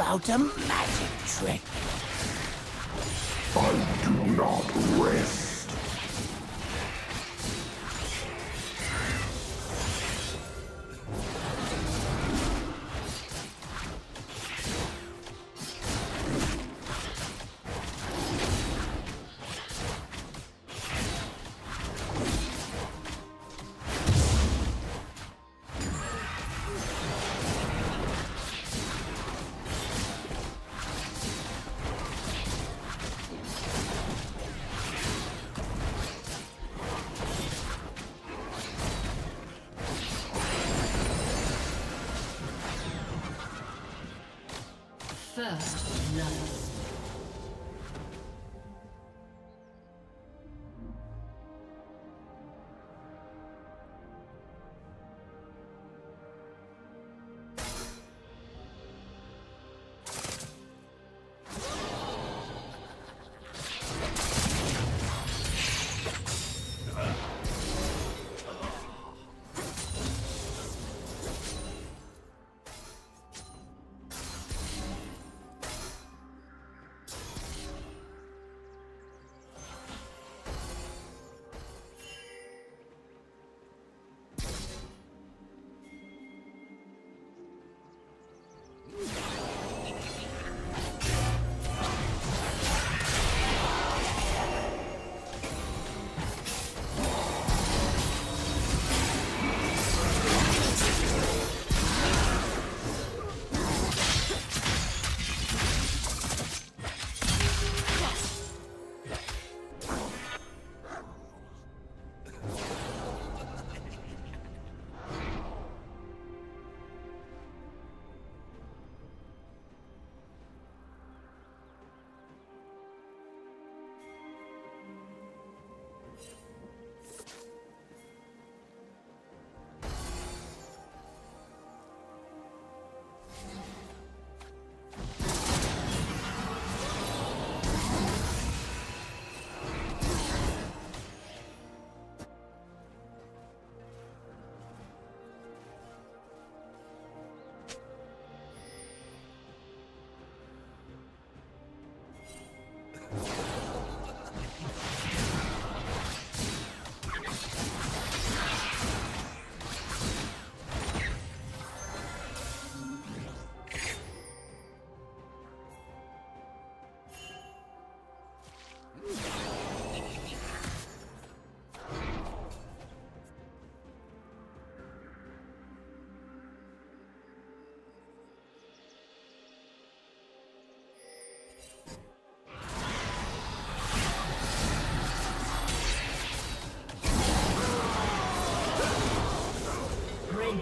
about a magic trick? I do not rest. First love.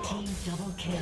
Team double kill.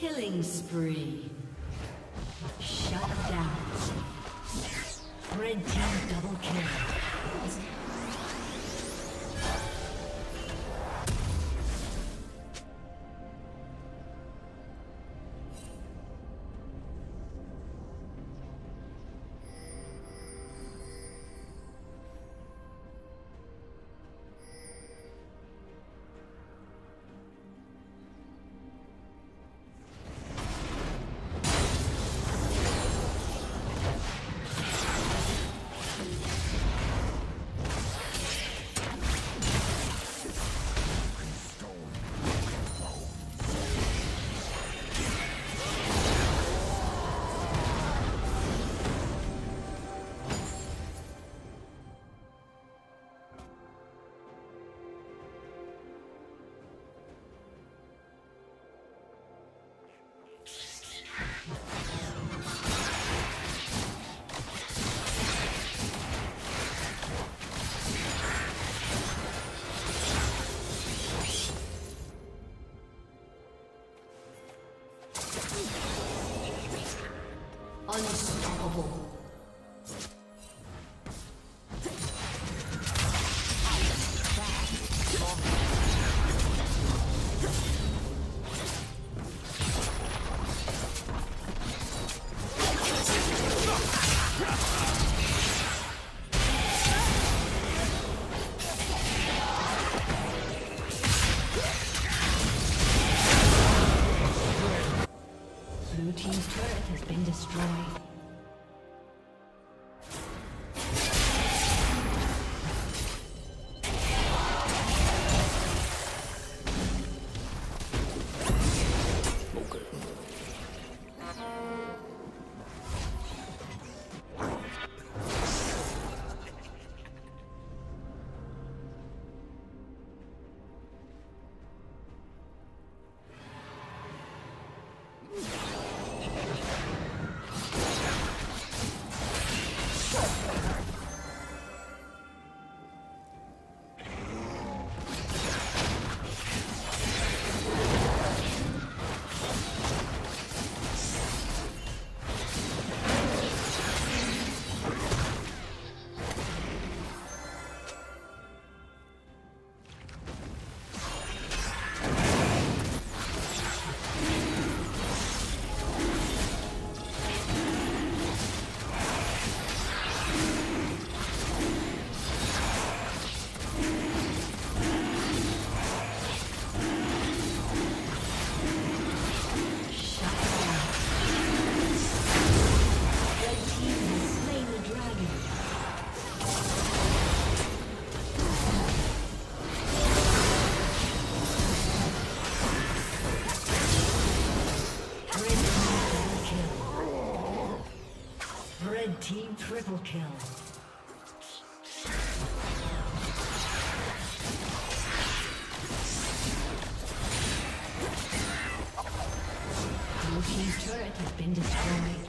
Killing spree. Shut down. Red team double kill. Unstoppable. Team triple kill. Blue team's turret has been destroyed.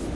disconnected.